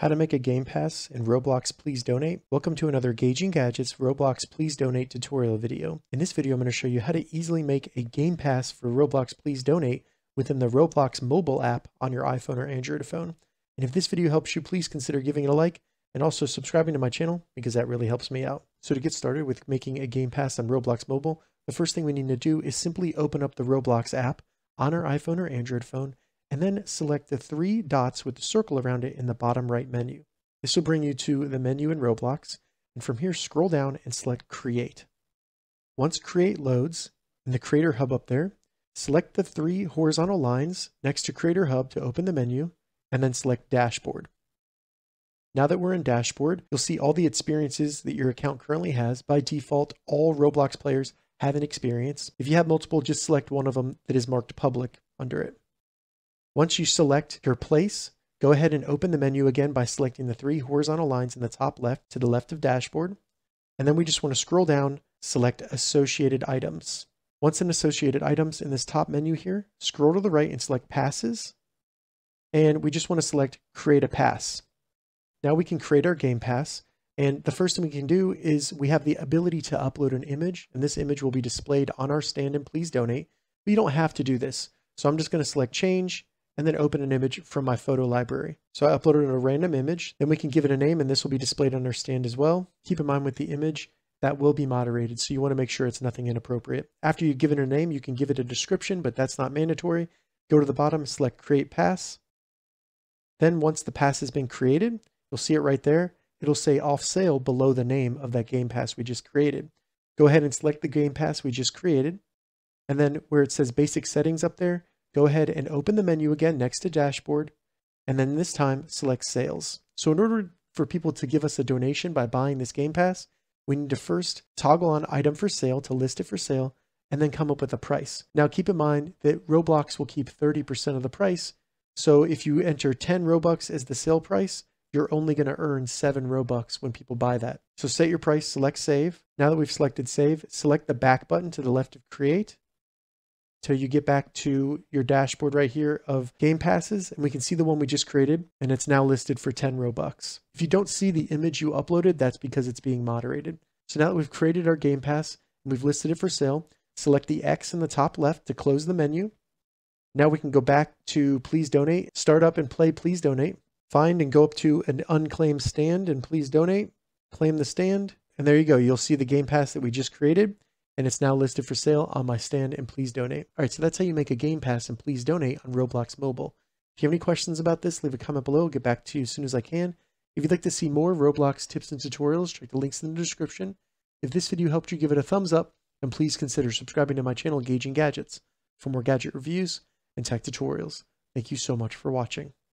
How to make a Game Pass in Roblox Pls Donate. Welcome to another Gauging Gadgets Roblox Pls Donate tutorial video. In this video, I'm going to show you how to easily make a Game Pass for Roblox Pls Donate within the Roblox mobile app on your iPhone or Android phone. And if this video helps you, please consider giving it a like and also subscribing to my channel because that really helps me out. So to get started with making a Game Pass on Roblox mobile, the first thing we need to do is simply open up the Roblox app on our iPhone or Android phone, and then select the three dots with the circle around it in the bottom right menu. This will bring you to the menu in Roblox, and from here scroll down and select Create. Once Create loads, in the Creator Hub up there, select the three horizontal lines next to Creator Hub to open the menu, and then select Dashboard. Now that we're in Dashboard, you'll see all the experiences that your account currently has. By default, all Roblox players have an experience. If you have multiple, just select one of them that is marked public under it. Once you select your place, go ahead and open the menu again by selecting the three horizontal lines in the top left to the left of Dashboard. And then we just want to scroll down, select Associated Items. Once in Associated Items, in this top menu here, scroll to the right and select Passes. And we just want to select Create a Pass. Now we can create our Game Pass. And the first thing we can do is we have the ability to upload an image. And this image will be displayed on our stand in Pls Donate. But you don't have to do this. So I'm just going to select Change, and then open an image from my photo library. So I uploaded a random image, then we can give it a name and this will be displayed on our stand as well. Keep in mind with the image, that will be moderated, so you want to make sure it's nothing inappropriate. After you give it a name, you can give it a description, but that's not mandatory. Go to the bottom, select Create Pass. Then once the pass has been created, you'll see it right there. It'll say off sale below the name of that Game Pass we just created. Go ahead and select the Game Pass we just created. And then where it says Basic Settings up there, go ahead and open the menu again next to Dashboard, and then this time select Sales. So in order for people to give us a donation by buying this Game Pass, we need to first toggle on Item for Sale to list it for sale, and then come up with a price. Now keep in mind that Roblox will keep 30% of the price, so if you enter 10 Robux as the sale price, you're only going to earn 7 Robux when people buy that. So set your price, select Save. Now that we've selected Save, select the back button to the left of Create, till you get back to your dashboard right here of Game Passes, and we can see the one we just created, and it's now listed for 10 Robux. If you don't see the image you uploaded, that's because it's being moderated. So now that we've created our Game Pass, and we've listed it for sale, select the X in the top left to close the menu. Now we can go back to Pls Donate, start up and play Pls Donate, find and go up to an unclaimed stand and Pls Donate, claim the stand, and there you go. You'll see the Game Pass that we just created, and it's now listed for sale on my stand in Pls Donate. All right, so that's how you make a Game Pass in Pls Donate on Roblox Mobile. If you have any questions about this, leave a comment below. I'll get back to you as soon as I can. If you'd like to see more Roblox tips and tutorials, check the links in the description. If this video helped you, give it a thumbs up, and please consider subscribing to my channel, Gauging Gadgets, for more gadget reviews and tech tutorials. Thank you so much for watching.